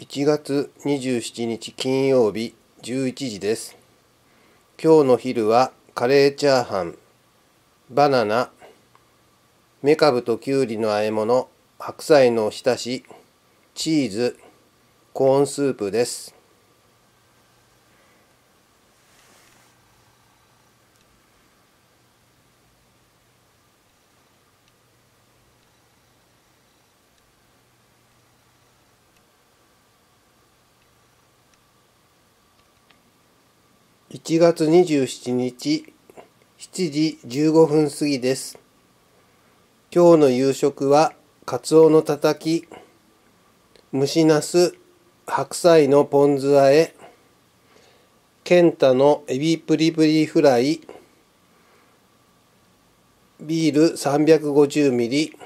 1月27日金曜日11時です。今日の昼はカレーチャーハン、バナナ、めかぶときゅうりの和え物、白菜のおひたし、チーズ、コーンスープです。1月27日7時15分過ぎです。今日の夕食はカツオのたたき、蒸しナス、白菜のポン酢和え、ケンタのエビプリプリフライ、ビール 350ml、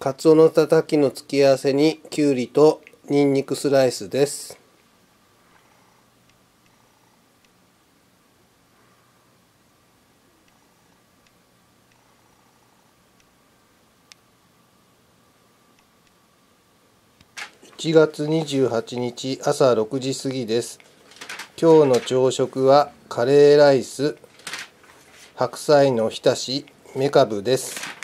カツオのたたきの付け合わせにきゅうりとニンニクスライスです。1月28日朝6時過ぎです。今日の朝食はカレーライス、白菜のおひたし、めかぶです。